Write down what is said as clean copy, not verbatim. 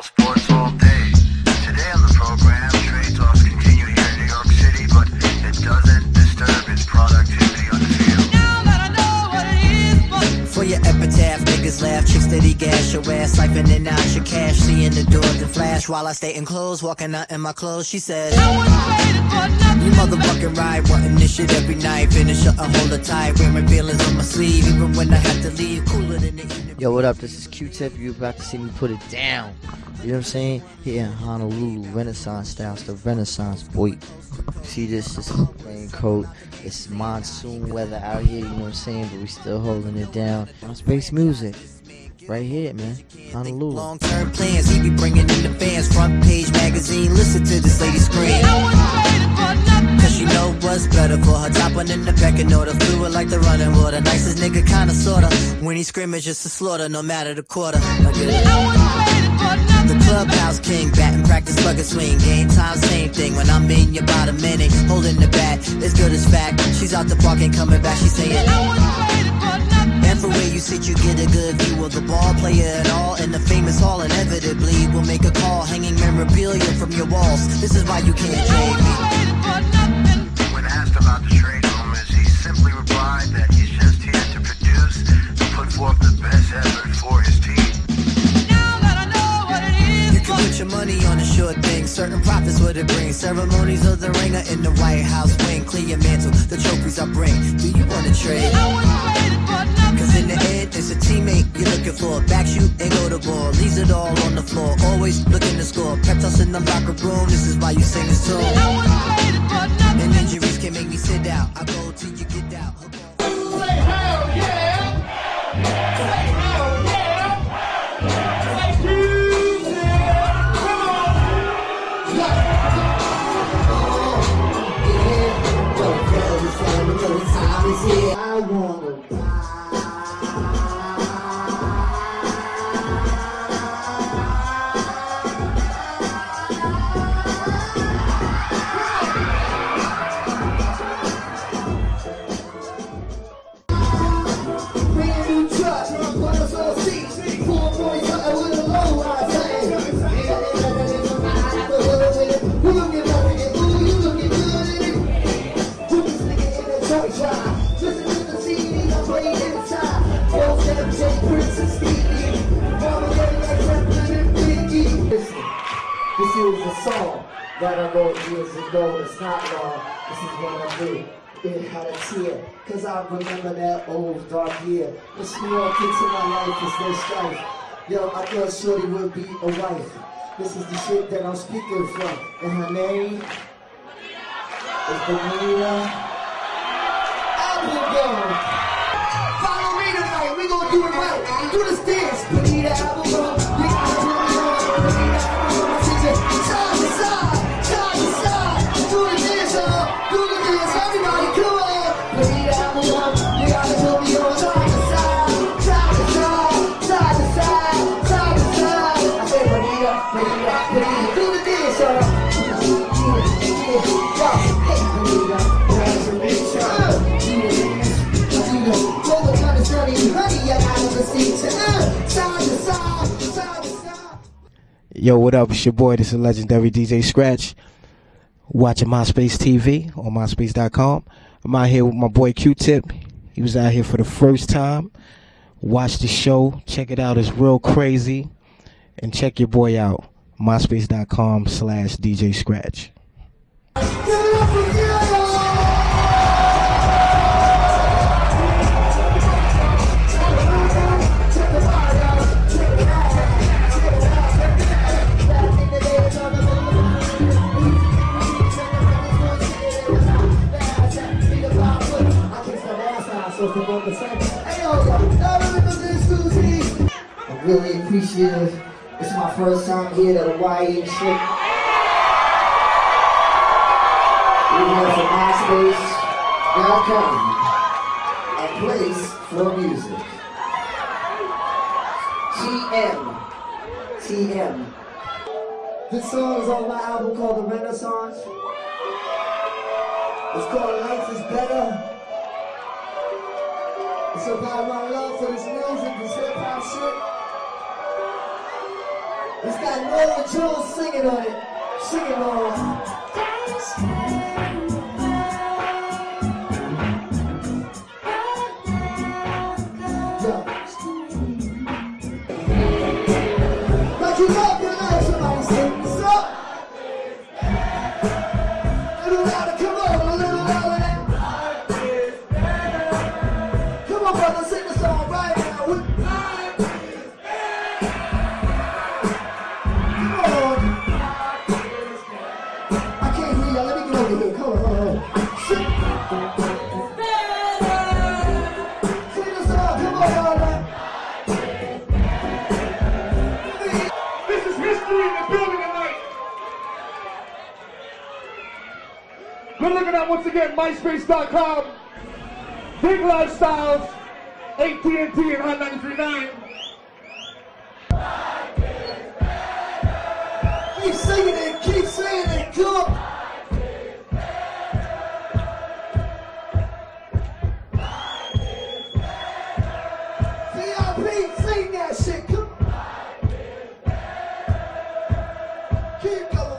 all sports all day. Today on the program, trade talks continue here in New York City, but it doesn't disturb his productivity on the field. Now that I know what it is, but for your epitaph, niggas laugh, chicks steady gas your ass, siphoning out your cash, seeing the door to flash while I stay in clothes, walking out in my clothes. She says, I wasn't waiting for nothing. You motherfucking right, wanting this shit every night, finish up and hold her tight, wearing my feelings on my sleeve, even when I have to leave, cooler than the evening. Yo, what up? This is Q-Tip. You about to see me put it down. You know what I'm saying? Here in Honolulu, Renaissance styles, the Renaissance boy. See this is plain coat. It's monsoon weather out here, you know what I'm saying? But we still holding it down. MySpace music. Right here, man. Honolulu. Long-term plans, he be bringing in the fans. Front page magazine, listen to this lady scream. Cause she know what's better for her. Dropping in the back and order, fluid like the running water. Nicest nigga, kinda sorta. When he screaming, just a slaughter, no matter the quarter. Now get it. The clubhouse king, batting practice, bucket swing. Game time, same thing. When I'm in your bottom inning, holding the bat, as good as fact. She's out the park and coming back, she's saying, I wasn't waiting for nothing. Everywhere you sit, you get a good view of the ball player and all. In the famous hall, inevitably, will make a call. Hanging memorabilia from your walls. This is why you can't trade me. When asked about the trade rumors, he simply replied that he's just here to produce, to put forth the best effort for his team. Put your money on a sure thing. Certain profits what it brings. Ceremonies of the ring are in the White House wing. Clear your mantle, the trophies I bring. Do you want to trade? Cause in the end, it's a teammate you're looking for. Backs you and go to ball. Leaves it all on the floor. Always looking to score. Pep talks in the locker room. This is why you sing this song. And injuries can make me sit out. I go till you get out. Say hell yeah! Say hell yeah! I wanna that I wrote years ago, it's not long, this is what I do. It had a tear, cause I remember that old dark year. The small kids in my life is their strife. Yo, I thought shorty would be a wife. This is the shit that I'm speaking from. And her name is Ballerina Abigail. Follow me tonight, we gonna do it right. Do this dance, Ballerina Abigail. Yo, what up? It's your boy. This is legendary DJ Scratch. Watching MySpace TV on MySpace.com. I'm out here with my boy Q-Tip. He was out here for the first time. Watch the show. Check it out. It's real crazy. And check your boy out. MySpace.com/DJ Scratch. I'm really appreciative. It's my first time here at Hawaii and shit. We have some MySpace. Now come, a place for music. TM. This song is on my album called The Renaissance. It's called Life is Better. It's about my love for this music, this hip hop shit. It's got Norma Jones singing on it. Singing on it. We're looking at, once again, MySpace.com, Big Lifestyles, AT&T and Hot 93.9. Life is better. Keep singing it, come on. Life is better. Life is better. VIP, sing that shit, come on. Life is better. Keep going.